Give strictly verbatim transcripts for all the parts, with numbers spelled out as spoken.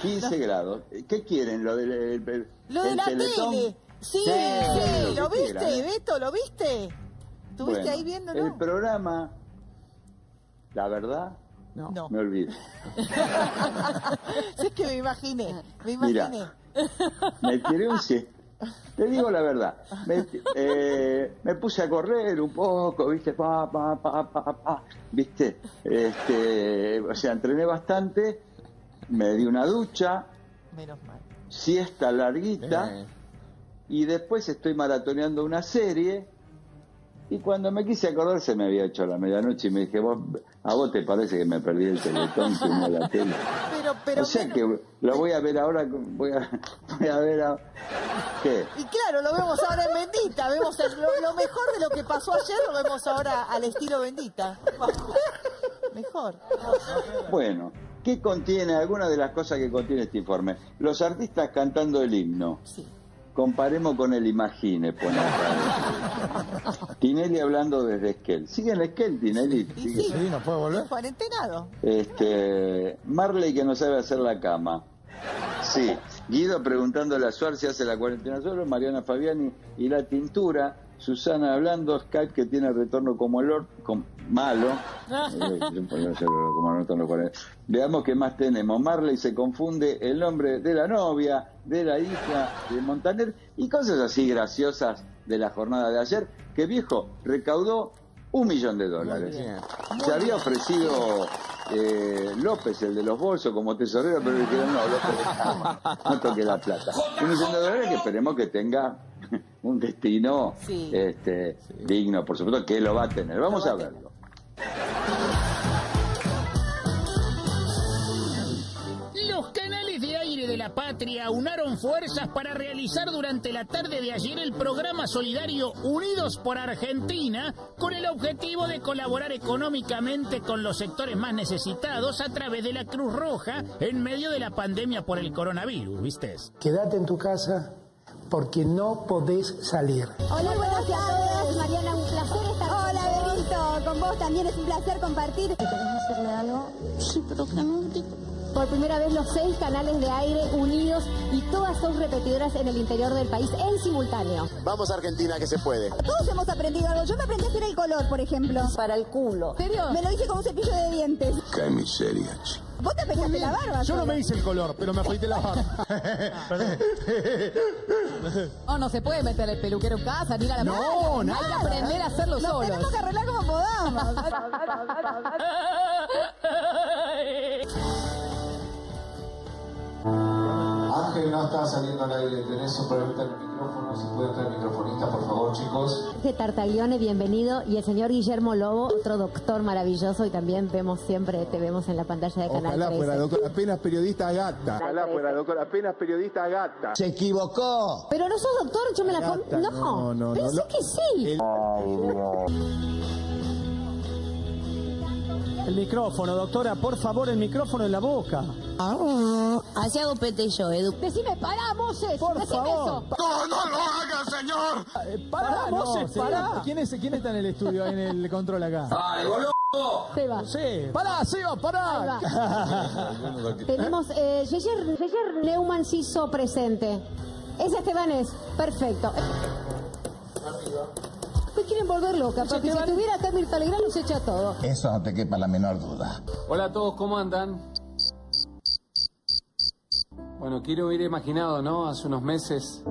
quince grados. ¿Qué quieren? Lo del el, el, Lo de el la teletón? Tele. Sí, sí, sí. ¿Lo viste, quieran. Beto? ¿Lo viste? ¿Estuviste bueno, ahí viéndolo? El programa, la verdad, no, no. me olvido. Sí, es que me imaginé, me imaginé. Mirá, me tiré un sí. Te digo la verdad, me, eh, me puse a correr un poco, viste, pa, pa, pa, pa, pa, viste, este, o sea, entrené bastante, me di una ducha, menos mal, siesta larguita, eh. y después estoy maratoneando una serie, y cuando me quise acordar se me había hecho la medianoche y me dije, vos, a vos te parece que me perdí el teletón, si no la tele. Pero, pero, o sea pero... que lo voy a ver ahora, voy a, voy a ver ahora. ¿Qué? Y claro, lo vemos ahora en Bendita, vemos el, lo, lo mejor de lo que pasó ayer lo vemos ahora al estilo Bendita. Mejor. Bueno, ¿qué contiene? Algunas de las cosas que contiene este informe. Los artistas cantando el himno. Sí. Comparemos con el Imagine, ponemos. Tinelli hablando desde Esquel. ¿Sigue en Esquel, Tinelli? Sí, sí. Sí, no puede volver. Cuarentenado. Este, Marley que no sabe hacer la cama. Sí. Guido preguntándole a Suar si hace la cuarentena solo, Mariana Fabbiani y la tintura, Susana hablando, Skype que tiene retorno como el orto, como, malo. Veamos qué más tenemos. Marley se confunde el nombre de la novia, de la hija de Montaner y cosas así graciosas de la jornada de ayer, que viejo recaudó un millón de dólares. Se había ofrecido... Eh, López, el de los bolsos, como tesorero, pero le dijeron, no, López, no toque la plata. Un millón de dólares que esperemos que tenga un destino sí. Este, sí. digno, por supuesto, que lo va a tener. Vamos a, a verlo. Los canales de aire de la patria unaron fuerzas para realizar durante la tarde de ayer el programa solidario Unidos por Argentina con el objetivo de colaborar económicamente con los sectores más necesitados a través de la Cruz Roja en medio de la pandemia por el coronavirus, ¿viste? Quédate en tu casa porque no podés salir. Hola, buenas tardes, Mariana, un placer estar con vos. Hola, Benito, con vos también es un placer compartir. ¿Querés hacerle algo? Sí, pero que no... Por primera vez los seis canales de aire unidos y todas son repetidoras en el interior del país en simultáneo. Vamos a Argentina, que se puede. Todos hemos aprendido algo. Yo me aprendí a hacer el color, por ejemplo. Para el culo. ¿Serio? Me lo hice con un cepillo de dientes. ¡Qué miseria! Vos te pegaste la barba. Yo no me hice el color, pero me afeité la barba. No, no se puede meter el peluquero en casa, ni la... No, nada. Hay que aprender a hacerlo solos. Nos tenemos que arreglar como podamos. Ángel no está saliendo al aire, tenés un problema en el micrófono, si puede entrar el microfonista, por favor, chicos. Este Tartaglione, bienvenido, y el señor Guillermo Lobo, otro doctor maravilloso, y también vemos siempre, te vemos en la pantalla de Canal tres. Ojalá fuera doctor, apenas periodista gata. Ojalá fuera doctor, apenas periodista gata. ¡Se equivocó! Pero no sos doctor, yo me la... Gata, no, no, no, pensé no, que sí. El... Oh, no. El micrófono, doctora, por favor, el micrófono en la boca. Así hago pete yo, Edu. Decime, pará, Moses, por decime favor. Eso. ¡No, no lo hagas, señor! Eh, pará, pará, Moses, no, pará. ¿Quién, es, ¿Quién está en el estudio, en el control acá? ¡Ay, boludo! Seba. Sí. ¡Pará, Seba, pará! Tenemos eh, Yeyer, Yeyer Neumanciso presente. Es Esteban, es. Perfecto. Rápido. Me quieren volver loca, porque si estuviera acá Mirta Legrand nos echa todo. Eso no te quepa la menor duda. Hola a todos, ¿cómo andan? Bueno, quiero hubiera imaginado, ¿no? Hace unos meses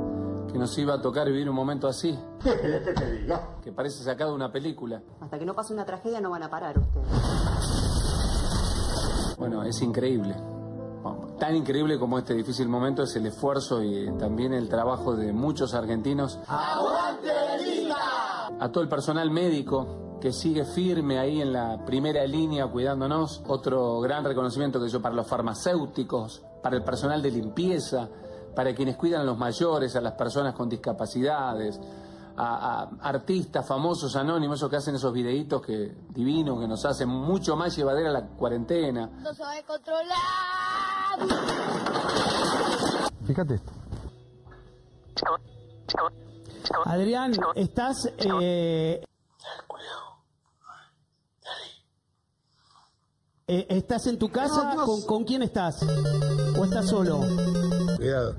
que nos iba a tocar vivir un momento así. ¿Qué te digo? Que parece sacado de una película. Hasta que no pase una tragedia no van a parar ustedes. Bueno, es increíble. Tan increíble como este difícil momento es el esfuerzo y también el trabajo de muchos argentinos. ¡Aguante, Bendita! A todo el personal médico que sigue firme ahí en la primera línea cuidándonos. Otro gran reconocimiento que yo para los farmacéuticos, para el personal de limpieza, para quienes cuidan a los mayores, a las personas con discapacidades, a, a artistas famosos, anónimos, esos que hacen esos videitos que, divinos que nos hacen mucho más llevadera la cuarentena. No se va a controlar. Fíjate esto. Adrián, estás... Eh... Eh, ¿Estás en tu casa? No, ¿Con, ¿Con quién estás? ¿O estás solo? Cuidado.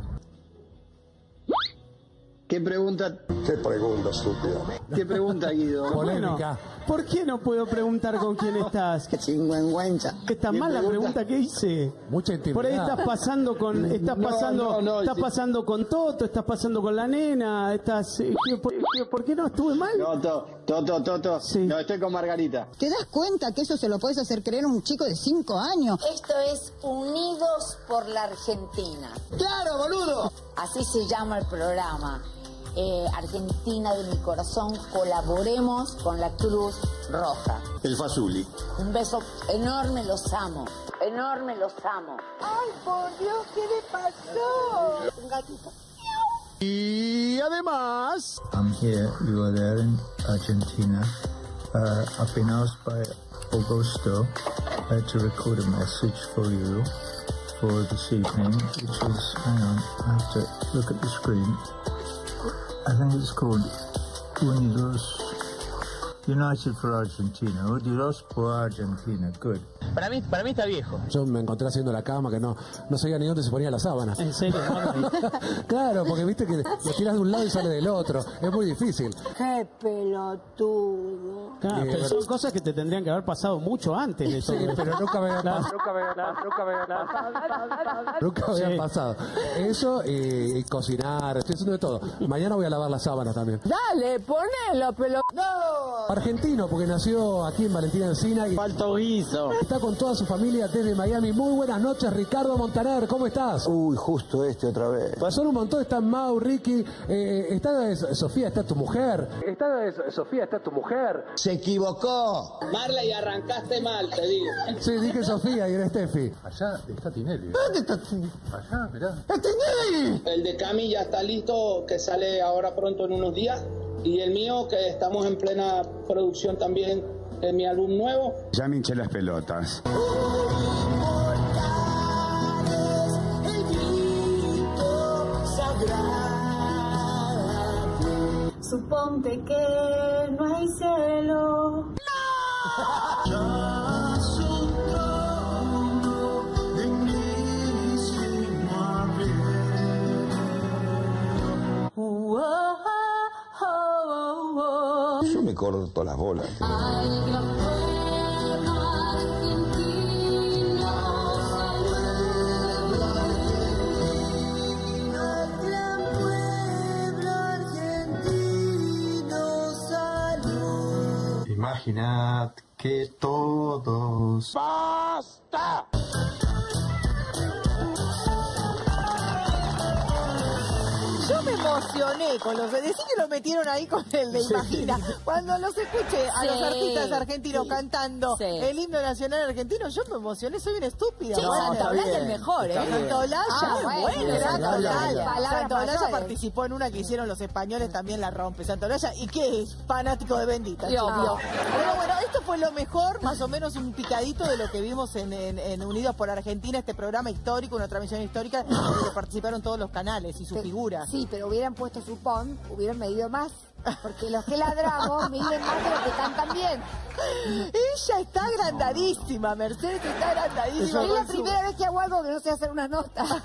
¿Qué pregunta? ¿Qué pregunta, estúpido? ¿Qué pregunta, Guido? Bueno, ¿por qué no puedo preguntar con quién estás? Chingüengüencha. ¿Qué tan mal la pregunta que hice? Mucha intimidad. Por ahí estás pasando con... Estás no, pasando no, no, estás sí. pasando con Toto, estás pasando con la nena, estás... ¿Por, por qué no? ¿Estuve mal? Toto, Toto, Toto. Sí. No, estoy con Margarita. ¿Te das cuenta que eso se lo podés hacer creer a un chico de cinco años? Esto es Unidos por la Argentina. ¡Claro, boludo! Así se llama el programa. Eh, Argentina de mi corazón, colaboremos con la Cruz Roja. El Fazuli. Un beso enorme, los amo. Enorme, los amo. Ay, por Dios, ¿qué le pasó? Un gatito. Y además... I'm here, you are there in Argentina. Uh, I've been asked by Augusto uh, to record a message for you for this evening, which is, hang on, I have to look at the screen. I think it's called Unidos, United for Argentina, Unidos por Argentina, good. Para mí, para mí está viejo. Yo me encontré haciendo la cama que no, no sabía ni dónde se ponía la sábana. ¿En serio? Claro, porque viste que lo tiras de un lado y sale del otro, es muy difícil. ¡Qué pelotudo! Claro, eh, pero son cosas que te tendrían que haber pasado mucho antes de eso. Sí, pero nunca me había pasado. Nunca me había pasado. Nunca me había pasado. Eso y, y cocinar, estoy haciendo de todo. Mañana voy a lavar las sábanas también. Dale, ponelo, pelotudo. ¡No! Argentino, porque nació aquí en Valentina Encina. Y... Falto guiso. Está con toda su familia desde Miami. Muy buenas noches, Ricardo Montaner, ¿cómo estás? Uy, justo este otra vez. Pasaron un montón, está Mau, Ricky, eh, está Sofía, está tu mujer. Está Sofía, está tu mujer. Se equivocó. Marley, arrancaste mal, te digo. Sí, dije Sofía y era Steffi. Allá está Tinelli. ¿Dónde está Tinelli? Allá, mirá. ¡Es Tinelli! El de Cami ya está listo, que sale ahora pronto en unos días. Y el mío, que estamos en plena producción también, en mi álbum nuevo. Ya me hinché las pelotas. Suponte que no hay cielo. ¡No! Yo me corto las bolas. Ay, la forma argentina, salud. Gran pueblo argentino, salud. Imaginad que todos... ¡Basta! Yo me emocioné con los... Decí que lo metieron ahí con el de Imagina. Cuando los escuché a sí, los artistas argentinos sí, cantando sí. el himno nacional argentino, yo me emocioné, soy bien estúpida. Sí, no, Santaolalla es el mejor, ¿eh? Santaolalla, ah, bueno, bueno Santaolalla. Santaolalla participó en una que hicieron los españoles, también la rompe. Santaolalla, ¿y qué es? Fanático de Bendita. Pero bueno, bueno, esto fue lo mejor, más o menos un picadito de lo que vimos en, en, en Unidos por Argentina, este programa histórico, una transmisión histórica, donde participaron todos los canales y sus figuras. Sí, pero hubieran puesto su pon, hubieran medido más, porque los que ladramos miden más de los que cantan bien. Ella está agrandadísima, Mercedes está agrandadísima. Es la primera vez que hago algo que no sé hacer una nota.